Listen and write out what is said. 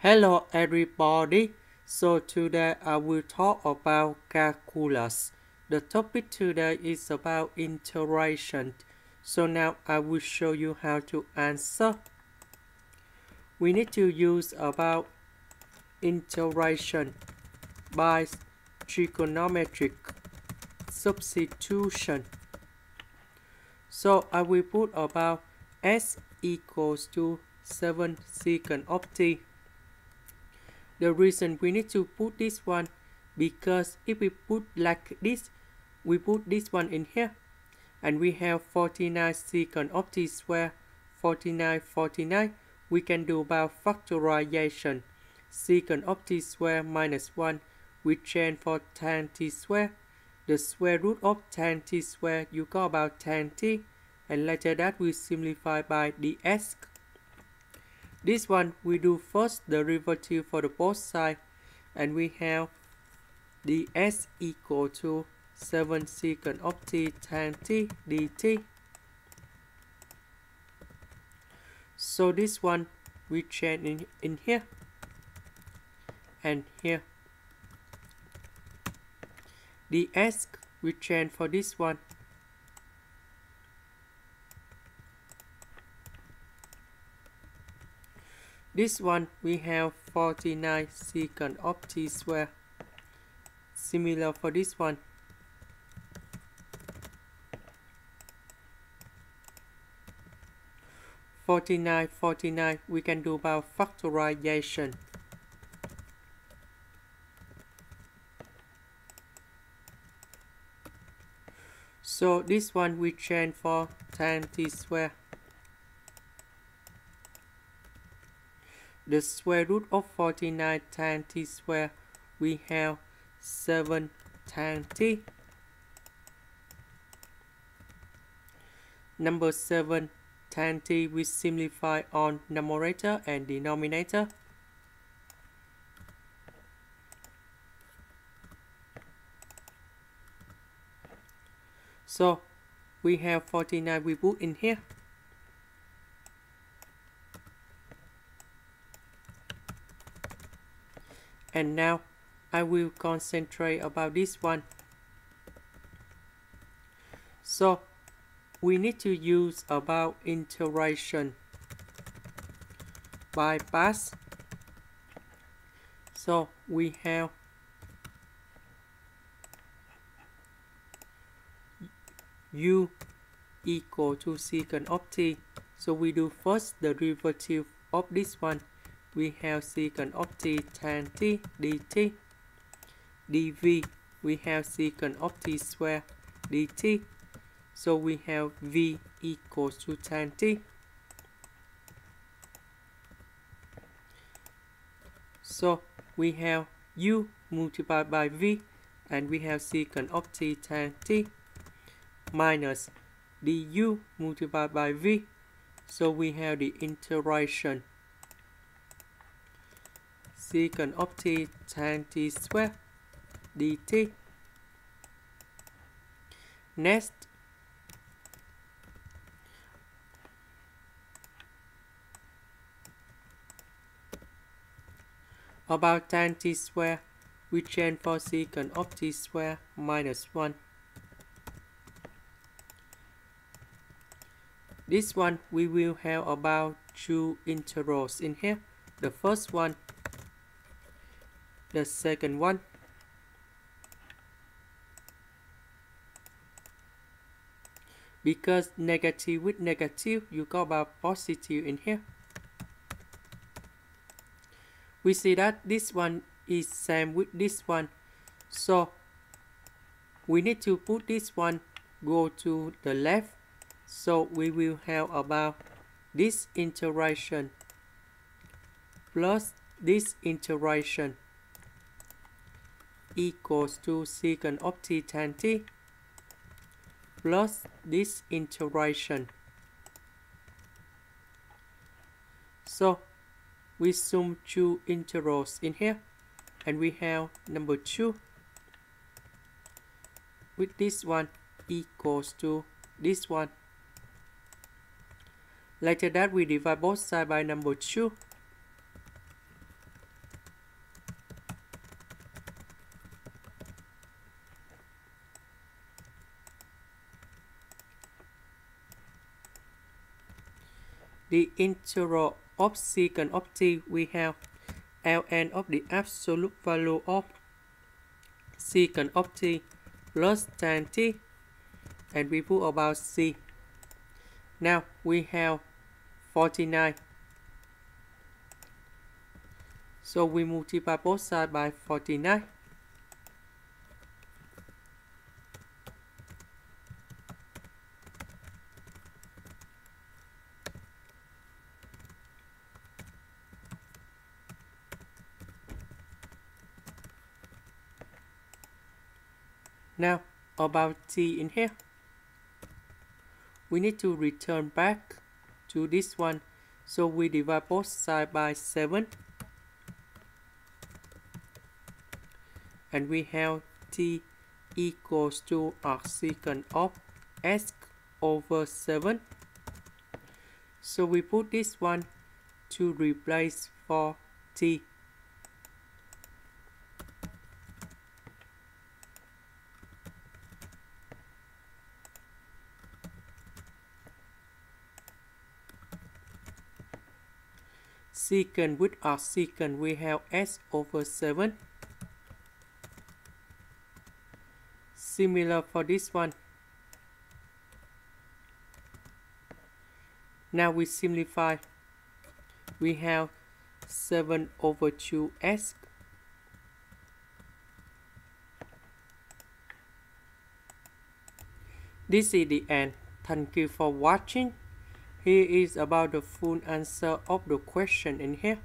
Hello everybody, so today I will talk about calculus. The topic today is about integration. So now I will show you how to answer. We need to use about integration by trigonometric substitution. So I will put about s equals to 7 secant of t. The reason we need to put this one, because if we put like this, we put this one in here, and we have 49 secant of t square, 49. We can do about factorization. Secant of t square minus 1, we change for tan t square. The square root of tan t square, you got about tan t, and later that we simplify by ds. This one we do first derivative for the both sides, and we have ds equal to 7 secant of t tan t dt. So this one we change in here and here. Ds we change for this one. This one we have 49 secant of t square. Similar for this one. Forty-nine. We can do about factorization. So this one we change for tan t square. The square root of 49 tan t square, we have 7 tan t. Number 7 tan t we simplify on numerator and denominator. So we have 49 we put in here. And now I will concentrate about this one. So we need to use about integration by parts. So we have u equal to secant of t. So we do first the derivative of this one. We have secant of t tan t dt. Dv we have secant of t square dt. So we have v equals to tan t. So we have u multiplied by v, and we have secant of t tan t minus du multiplied by v. So we have the integration secant of t tan t square dt. Next, about tan t square, we change for secant of t square minus 1. This one we will have about two integrals in here. The first one, the second one. Because negative with negative, you got about positive in here. We see that this one is same with this one. So we need to put this one go to the left. So we will have about this integration plus this integration equals to secant of t tan t plus this integration. So we sum two integrals in here, and we have number 2 with this one equals to this one. Later that we divide both sides by number 2. the integral of secant of t, we have ln of the absolute value of secant of t plus tan t, and we put about c. Now we have 49. So we multiply both sides by 49. Now about t in here, we need to return back to this one, so we divide both sides by 7, and we have t equals to arcsecant of s over 7. So we put this one to replace for t. Secant with arcsecant, we have s over 7. Similar for this one. Now we simplify. We have 7 over 2s. This is the end. Thank you for watching. Here is about the full answer of the question in here.